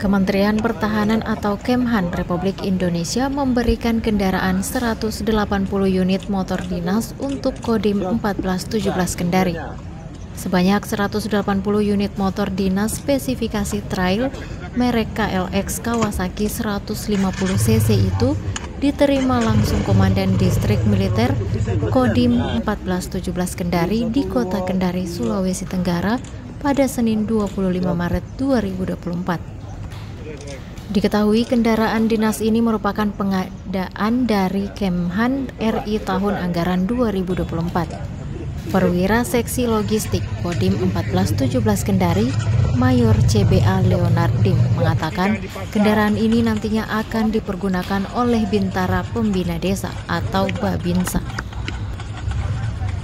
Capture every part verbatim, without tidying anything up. Kementerian Pertahanan atau Kemhan Republik Indonesia memberikan kendaraan seratus delapan puluh unit motor dinas untuk Kodim empat belas tujuh belas Kendari. Sebanyak seratus delapan puluh unit motor dinas spesifikasi trail merek K L X Kawasaki seratus lima puluh cc itu diterima langsung Komandan Distrik Militer Kodim empat belas tujuh belas Kendari di Kota Kendari, Sulawesi Tenggara pada Senin dua puluh lima Maret dua ribu dua puluh empat. Diketahui kendaraan dinas ini merupakan pengadaan dari Kemhan R I tahun anggaran dua ribu dua puluh empat. Perwira Seksi Logistik Kodim empat belas tujuh belas Kendari, Mayor C B A Leonardo mengatakan kendaraan ini nantinya akan dipergunakan oleh Bintara Pembina Desa atau Babinsa.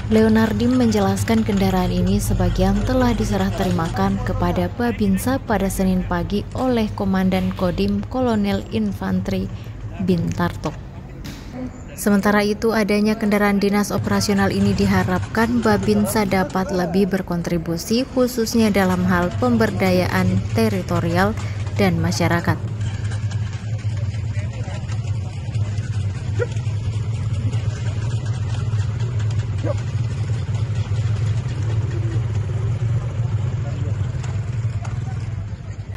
Leonardo menjelaskan kendaraan ini sebagian telah diserah terimakan kepada Babinsa pada Senin pagi oleh Komandan Kodim Kolonel Infanteri Bintarto. Sementara itu, adanya kendaraan dinas operasional ini diharapkan Babinsa dapat lebih berkontribusi khususnya dalam hal pemberdayaan teritorial dan masyarakat.